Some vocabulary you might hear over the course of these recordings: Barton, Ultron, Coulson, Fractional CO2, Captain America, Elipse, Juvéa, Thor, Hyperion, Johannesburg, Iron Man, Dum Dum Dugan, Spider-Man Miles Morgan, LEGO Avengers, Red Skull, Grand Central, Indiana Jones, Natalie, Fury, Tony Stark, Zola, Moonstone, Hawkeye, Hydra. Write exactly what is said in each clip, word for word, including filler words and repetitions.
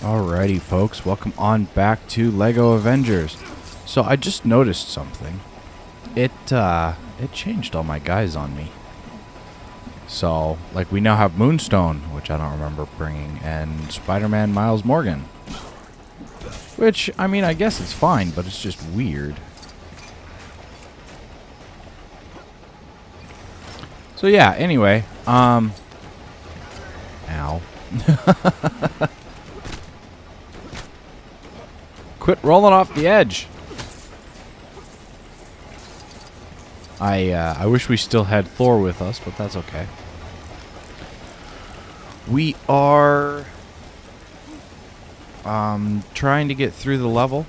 Alrighty folks, welcome on back to LEGO Avengers. So I just noticed something. It uh it changed all my guys on me. So, like, we now have Moonstone, which I don't remember bringing, and Spider-Man Miles Morgan. Which, I mean, I guess it's fine, but it's just weird. So yeah, anyway, um ow. Quit rolling off the edge. I uh, I wish we still had Thor with us, but that's okay. We are um, trying to get through the level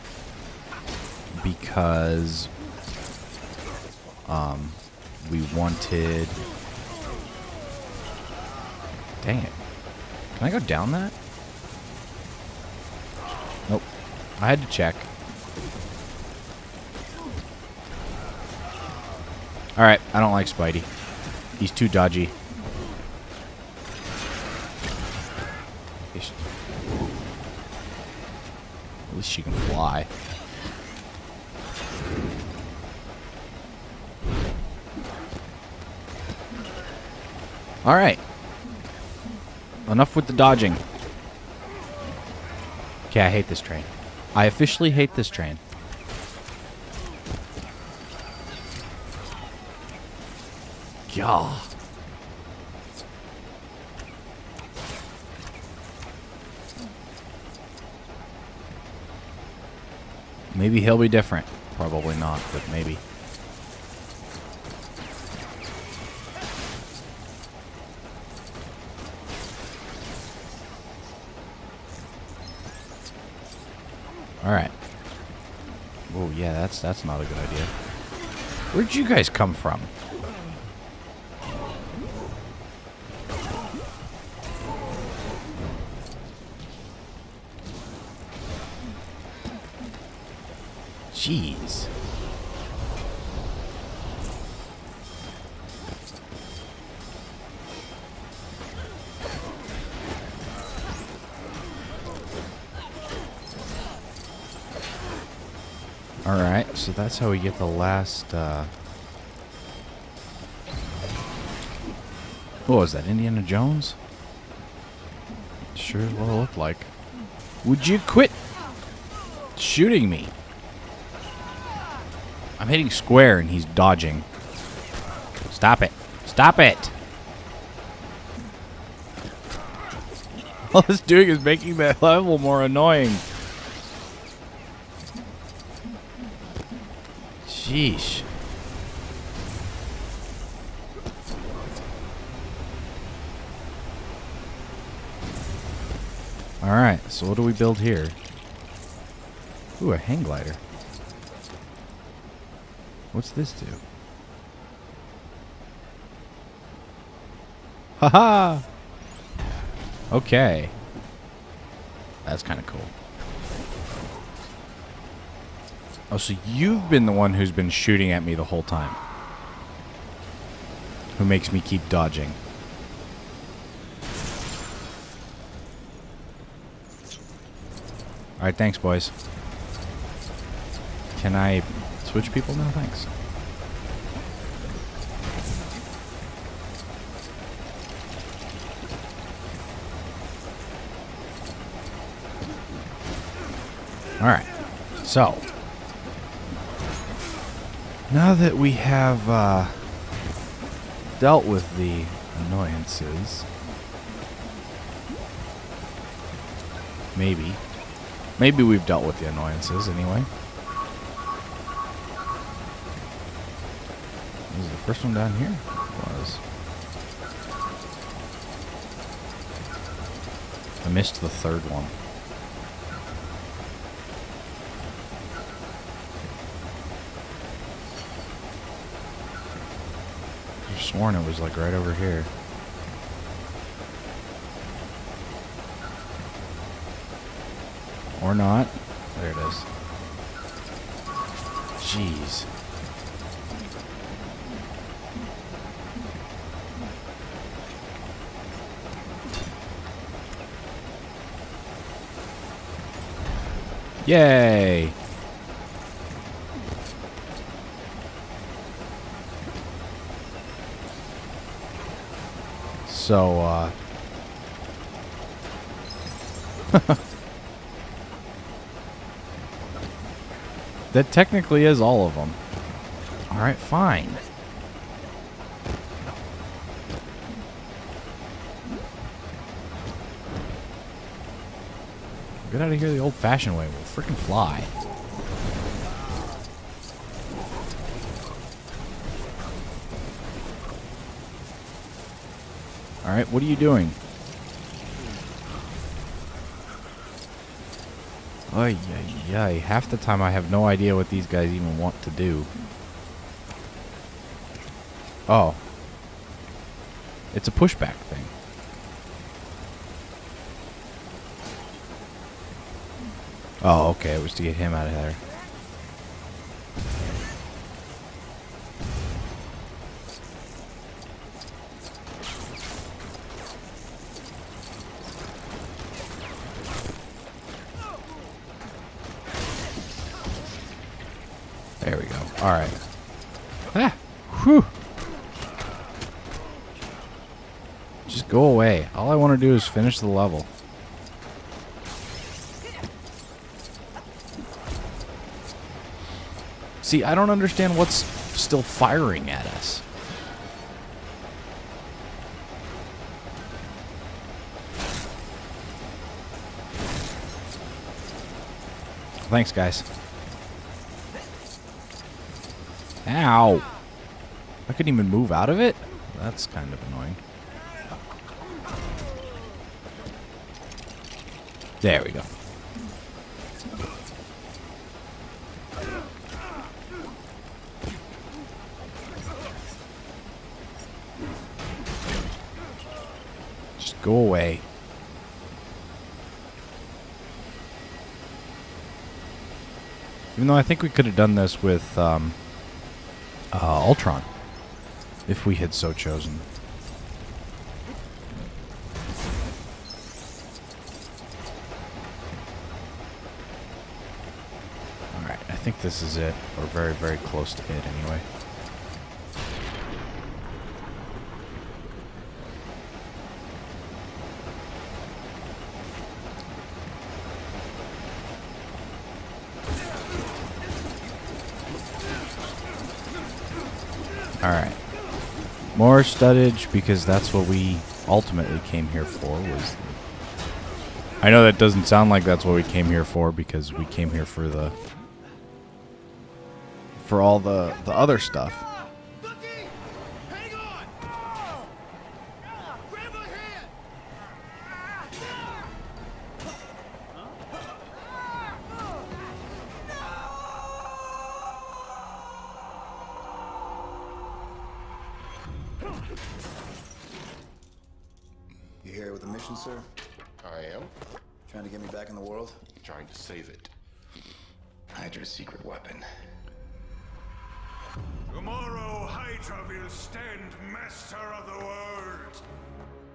because um, we wanted. Dang it! Can I go down that? Nope. I had to check. Alright, I don't like Spidey. He's too dodgy. At least she can fly. Alright. Enough with the dodging. Okay, I hate this train. I officially hate this train. Gah. Maybe he'll be different. Probably not, but maybe. Alright. Oh yeah, that's that's not a good idea. Where'd you guys come from? Jeez. Alright, so that's how we get the last, uh... oh, is that Indiana Jones? Sure is what it looked like. Would you quit shooting me? I'm hitting square and he's dodging. Stop it. Stop it! All it's doing is making that level more annoying. Sheesh. Alright, so what do we build here? Ooh, a hang glider. What's this do? Haha! Okay. That's kind of cool. Oh, so you've been the one who's been shooting at me the whole time. Who makes me keep dodging. Alright, thanks, boys. Can I switch people now? Thanks. Alright. So. Now that we have uh, dealt with the annoyances, maybe, maybe we've dealt with the annoyances anyway. This is the first one down here. It was. I missed the third one. Sworn it was like right over here. Or not. There it is. Jeez. Yay! So, uh... that technically is all of them. Alright, fine. Get out of here the old-fashioned way. We'll freaking fly. Alright, what are you doing? Ay, ay, ay. Half the time I have no idea what these guys even want to do. Oh. It's a pushback thing. Oh, okay, it was to get him out of there. There we go. All right. Ah, whew. Just go away. All I want to do is finish the level. See, I don't understand what's still firing at us. Thanks, guys. Ow! I couldn't even move out of it? That's kind of annoying. There we go. Go away. Even though I think we could have done this with um, uh, Ultron, if we had so chosen. Alright, I think this is it. We're very, very close to it anyway. Alright. More studdage, because that's what we ultimately came here for. Was the... I know that doesn't sound like that's what we came here for, because we came here for the... for all the, the other stuff. You here with a mission, sir? I am. Trying to get me back in the world? Trying to save it. Hydra's secret weapon. Tomorrow, Hydra will stand master of the world.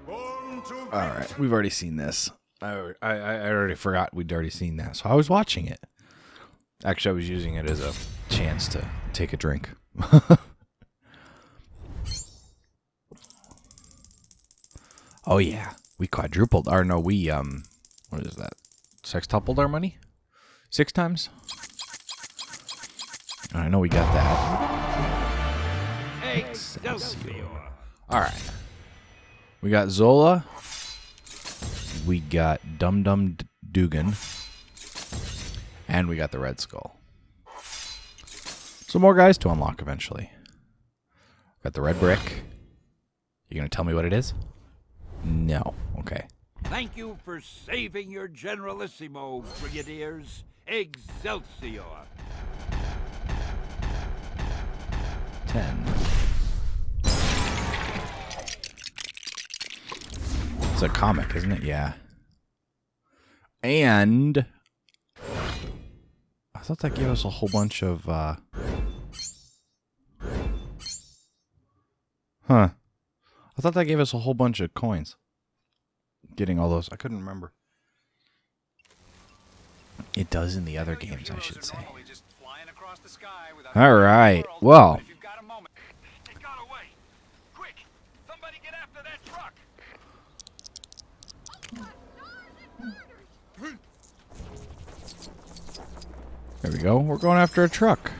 Born to victory. All right, we've already seen this. I, I, I already forgot we'd already seen that, so I was watching it. Actually, I was using it as a chance to take a drink. Oh yeah, we quadrupled, or no, we, um, what is that, sextupled our money? Six times? I know we got that. Excelsior. Alright. We got Zola. We got Dum Dum Dugan. And we got the Red Skull. So more guys to unlock eventually. Got the red brick. You gonna tell me what it is? No. Okay. Thank you for saving your generalissimo, brigadiers. Excelsior. Ten. It's a comic, isn't it? Yeah. And I thought that gave us a whole bunch of, uh... Huh. I thought that gave us a whole bunch of coins. Getting all those. I couldn't remember. It does in the other games, I should say. All right. Well. There we go. We're going after a truck.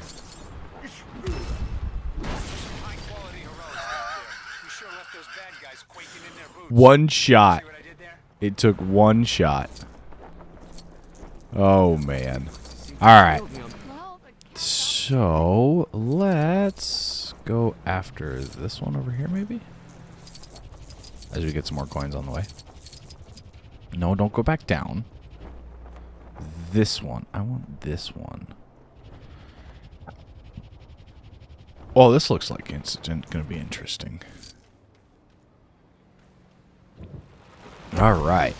One shot. It took one shot. Oh, man. All right. So, let's go after this one over here, maybe? As we get some more coins on the way. No, don't go back down. This one. I want this one. Oh, this looks like it's going to be interesting. All right.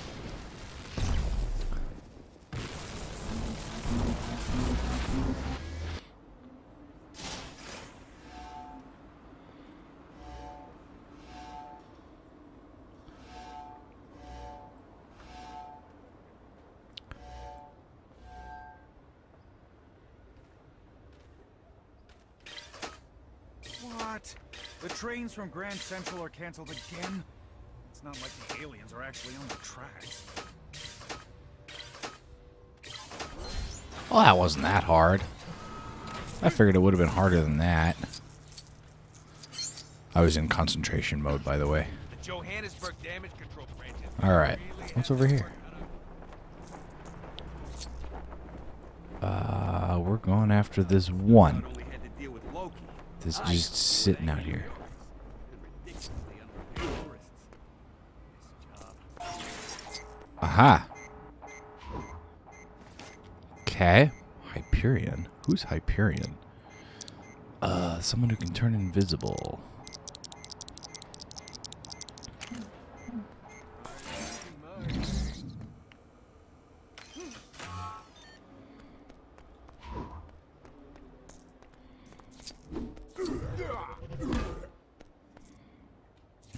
What? The trains from Grand Central are canceled again? It's not like the aliens are actually on the tracks. Well, that wasn't that hard. I figured it would have been harder than that. I was in concentration mode, by the way. The Johannesburg damage control branch. All right. What's over here? Uh, we're going after this one. This is just sitting out here. Aha. Okay. Hyperion. Who's Hyperion? Uh, someone who can turn invisible.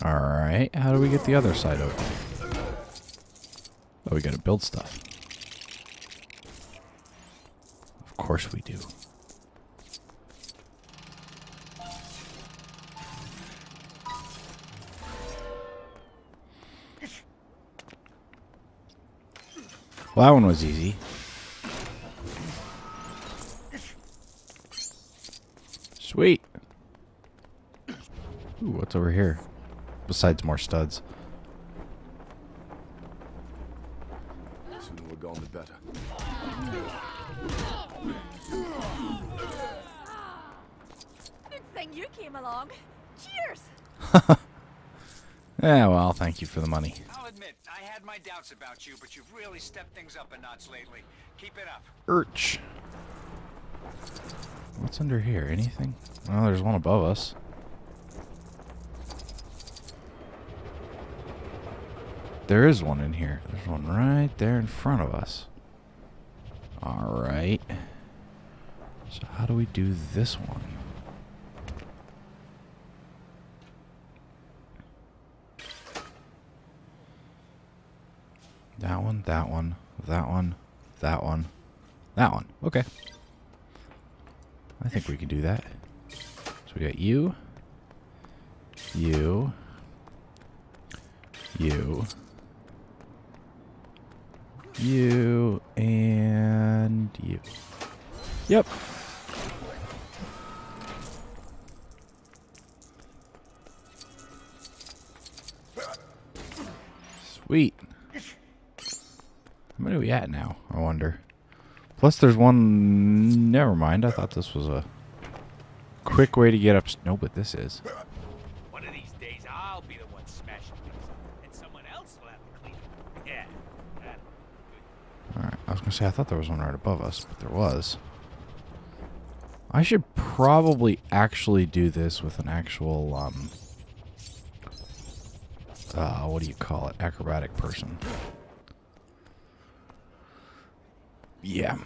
All right. How do we get the other side over? Oh, we gotta build stuff. Of course we do. Well, that one was easy. Sweet. Ooh, what's over here? Besides more studs. Yeah, well, thank you for the money. I'll admit, I had my doubts about you, but you've really stepped things up a notch lately. Keep it up. Urch. What's under here? Anything? Oh, there's one above us. There is one in here. There's one right there in front of us. Alright. So how do we do this one? That one, that one, that one, that one, that one. Okay. I think we can do that. So we got you, you, you, you, and you. Yep. Sweet. How many are we at now, I wonder? Plus there's one... Never mind, I thought this was a quick way to get up... No, but this is. One of these days, I'll be the one smashing things, and someone else will have to clean it. Yeah, that'll be good. Alright, I was going to say, I thought there was one right above us, but there was. I should probably actually do this with an actual, um... Uh, what do you call it? Acrobatic person. Yeah.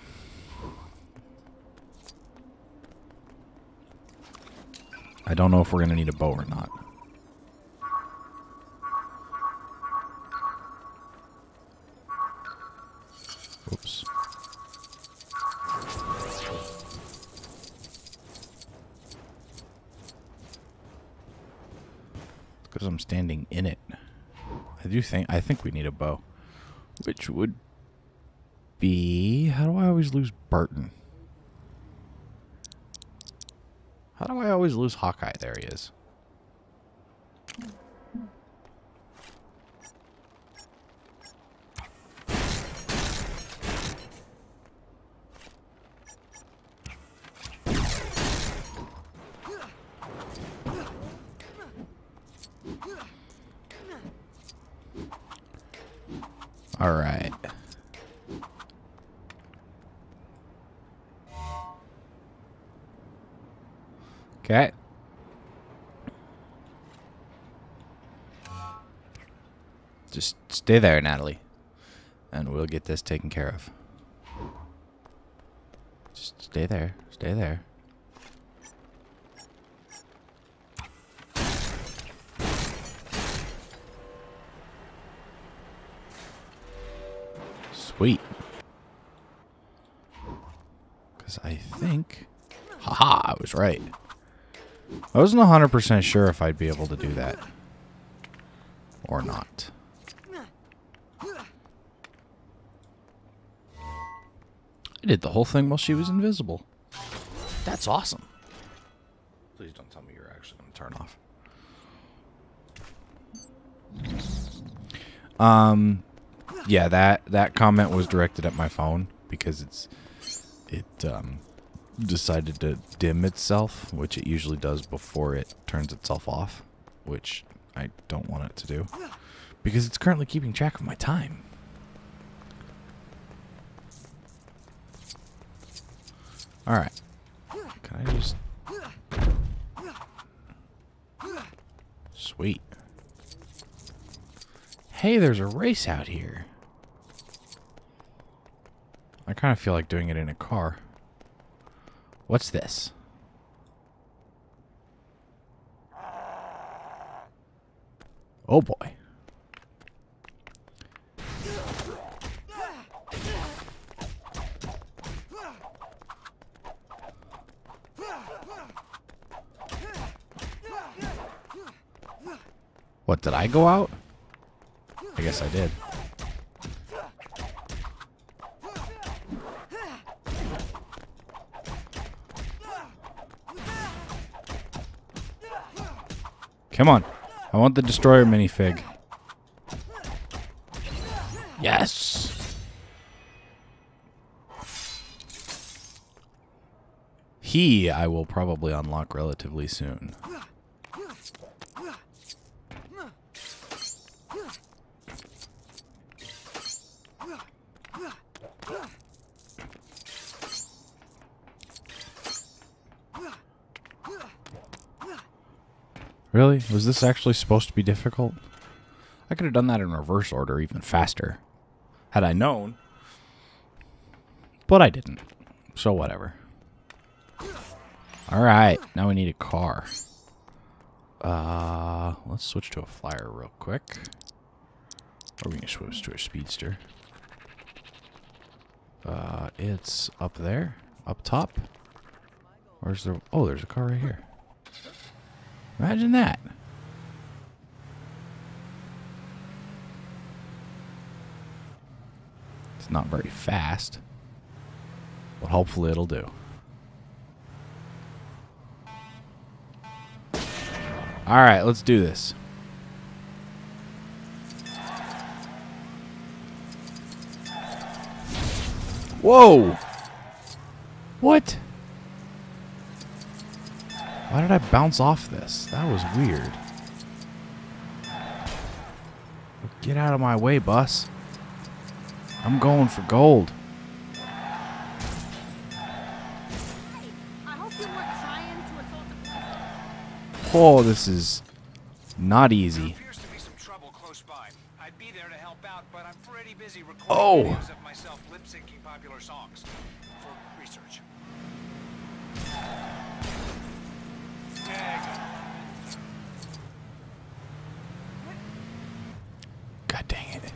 I don't know if we're going to need a bow or not. Oops. because I'm standing in it. I do think, I think we need a bow, which would be, how do I always lose Barton? How do I always lose Hawkeye? There he is. All right. Okay. Just stay there, Natalie, and we'll get this taken care of. Just stay there. Stay there. Wait. Because I think... Haha, I was right. I wasn't one hundred percent sure if I'd be able to do that. Or not. I did the whole thing while she was invisible. That's awesome. Please don't tell me you're actually going to turn off. Um... Yeah, that, that comment was directed at my phone because it's it um, decided to dim itself, which it usually does before it turns itself off, which I don't want it to do because it's currently keeping track of my time. All right. Can I just... Sweet. Hey, there's a race out here. I kind of feel like doing it in a car. What's this? Oh boy. What, did I go out? I guess I did. Come on. I want the destroyer minifig. Yes! He, I will probably unlock relatively soon. Really? Was this actually supposed to be difficult? I could have done that in reverse order even faster, had I known. But I didn't. So whatever. Alright, now we need a car. Uh, let's switch to a flyer real quick. Or we can switch to a speedster. Uh, it's up there. Up top. Where's the... Oh, there's a car right here. Imagine that. It's not very fast, but hopefully it'll do. All right, let's do this. Whoa! What? Why did I bounce off this? That was weird. Get out of my way, bus. I'm going for gold. Oh, this is not easy. Oh! God dang it.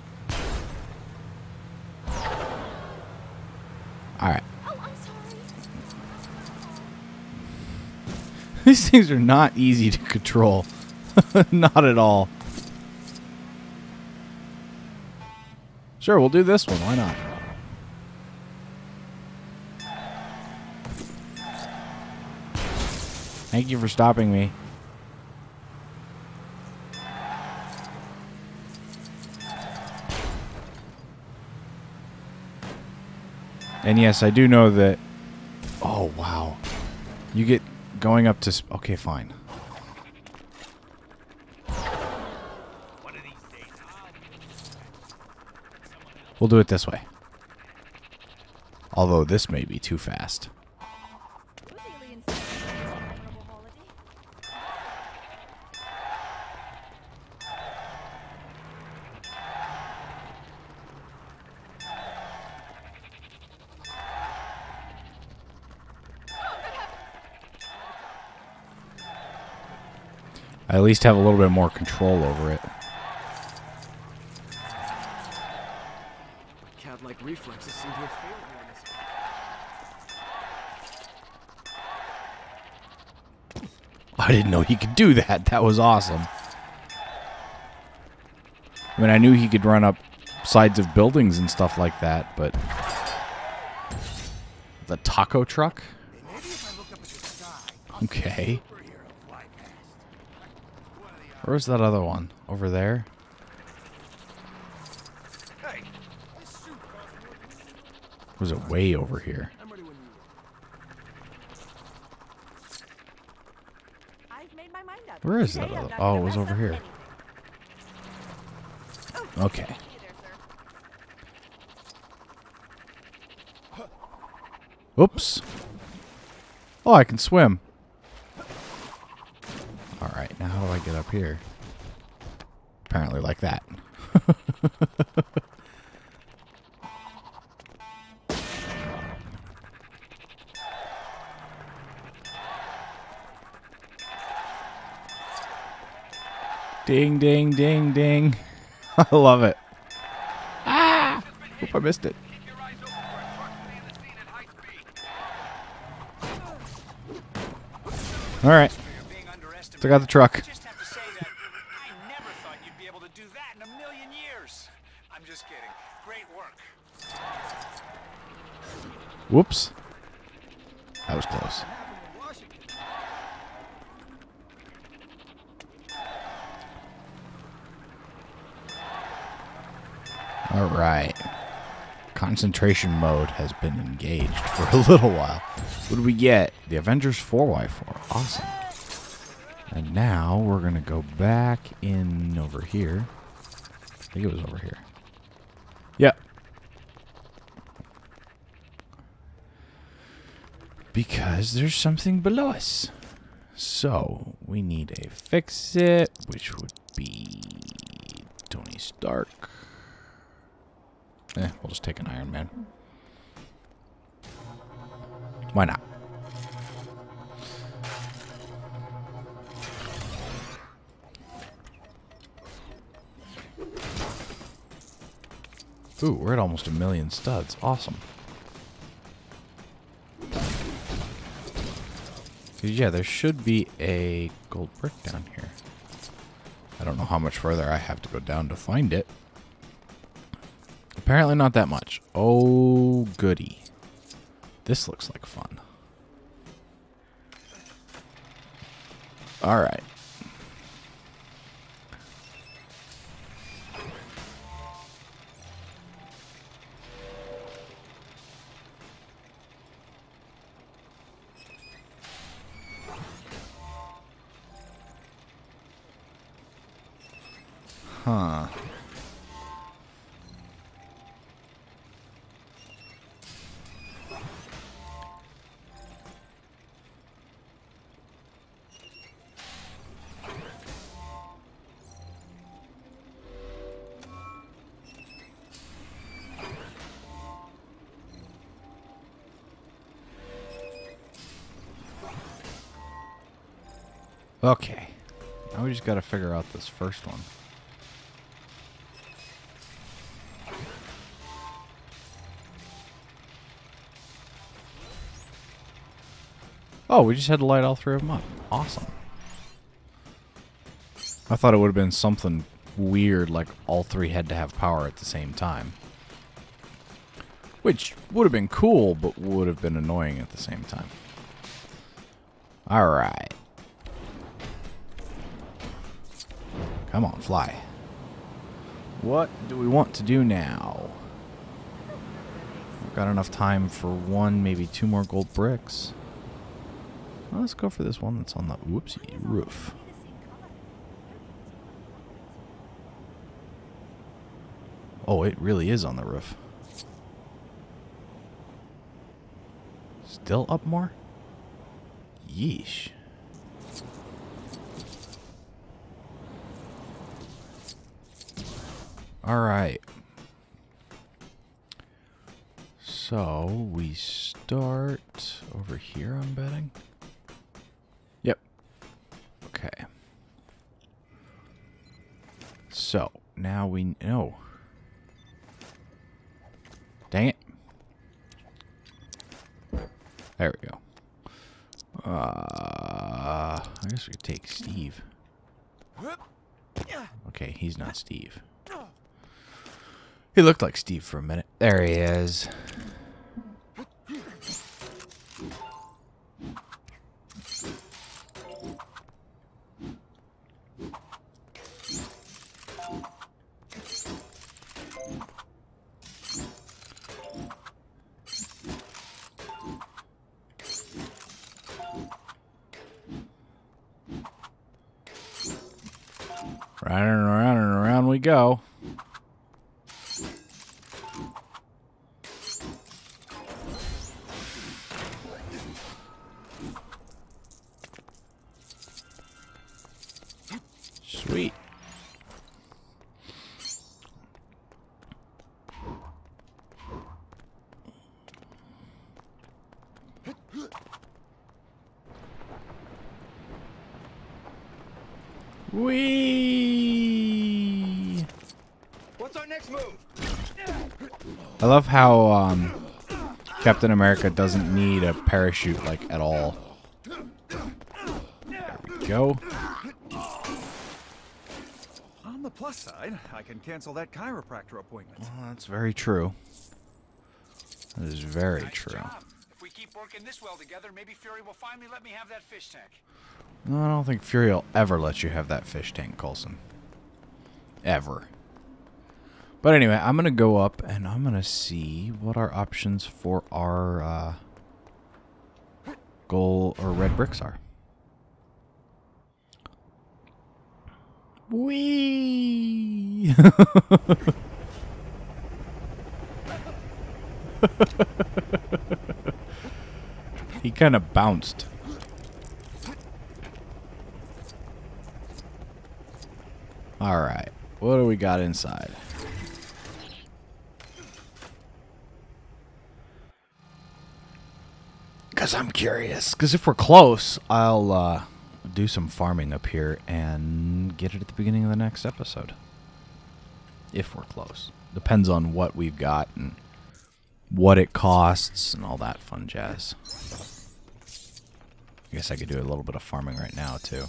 Alright. Oh, I'm sorry. These things are not easy to control. Not at all. Sure, we'll do this one. Why not? Thank you for stopping me. And yes, I do know that... Oh, wow. You get going up to... Sp okay, fine. We'll do it this way. Although this may be too fast. I at least have a little bit more control over it. Cat-like reflexes seem to have failed me on this one. I didn't know he could do that. That was awesome. I mean, I knew he could run up sides of buildings and stuff like that, but the taco truck? Okay. Where's that other one? Over there? Was it way over here? Where is that other? Oh, it was over here. Okay. Oops. Oh, I can swim. Alright, now how do I get up here? Apparently like that. Ding, ding, ding, ding. I love it. Ah! Oop, I missed it. Alright. I got the truck. I just have to say that I never thought you'd be able to do that in a million years. I'm just kidding. Great work. Whoops. That was close. All right. Concentration mode has been engaged for a little while. What do we get? The Avengers four by four. Awesome. And now we're going to go back in over here. I think it was over here. Yep. Because there's something below us. So we need a fix it, which would be Tony Stark. Eh, we'll just take an Iron Man. Why not? Ooh, we're at almost a million studs. Awesome. Yeah, there should be a gold brick down here. I don't know how much further I have to go down to find it. Apparently not that much. Oh, goody. This looks like fun. All right. Huh. Okay. Now we just gotta figure out this first one. Oh, we just had to light all three of them up. Awesome. I thought it would have been something weird, like all three had to have power at the same time. Which would have been cool, but would have been annoying at the same time. Alright. Come on, fly. What do we want to do now? We've got enough time for one, maybe two more gold bricks. Well, let's go for this one that's on the whoopsie roof. Oh, it really is on the roof. Still up more? Yeesh. Alright. So, we start over here, I'm betting. Yep. Okay. So, now we know. Dang it. There we go. Uh, I guess we could take Steve. Okay, he's not Steve. He looked like Steve for a minute. There he is. Round and around and around we go. Sweet. Whee! What's our next move? I love how um, Captain America doesn't need a parachute like at all. There we go. On the plus side, I can cancel that chiropractor appointment. Well, that's very true. That is very nice true. Job. If we keep working this well together, maybe Fury will finally let me have that fish tank. No, I don't think Fury will ever let you have that fish tank, Coulson. Ever. But anyway, I'm going to go up and I'm going to see what our options for our uh, gold or red bricks are. Whee! He kind of bounced. Alright, what do we got inside? Because I'm curious. Because if we're close, I'll uh, do some farming up here and get it at the beginning of the next episode. If we're close. Depends on what we've got and what it costs and all that fun jazz. I guess I could do a little bit of farming right now, too.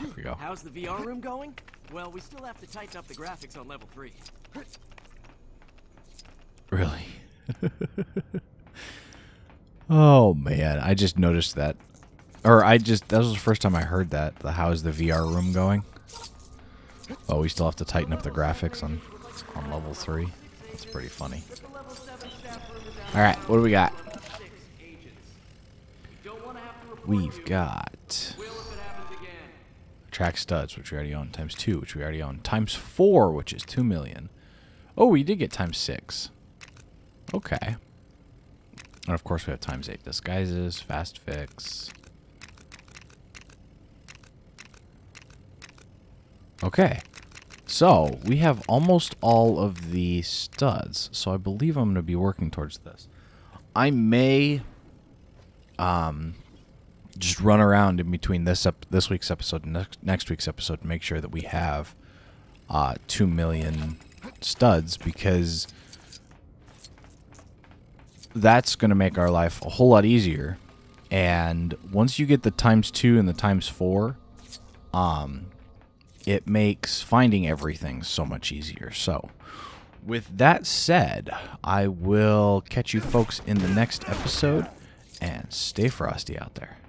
There we go. How's the V R room going? Well, we still have to tighten up the graphics on level three. Really? Oh, man. I just noticed that. Or I just... That was the first time I heard that. The how's the V R room going? Oh, we still have to tighten up the graphics on, on level three. That's pretty funny. Alright, what do we got? We've got... Track studs, which we already own, times two, which we already own, times four, which is two million. Oh, we did get times six. Okay. And of course we have times eight disguises, fast fix. Okay. So we have almost all of the studs. So I believe I'm going to be working towards this. I may... Um... just run around in between this up this week's episode and next, next week's episode to make sure that we have uh, two million studs, because that's going to make our life a whole lot easier. And once you get the times two and the times four, um, it makes finding everything so much easier. So with that said, I will catch you folks in the next episode, and stay frosty out there.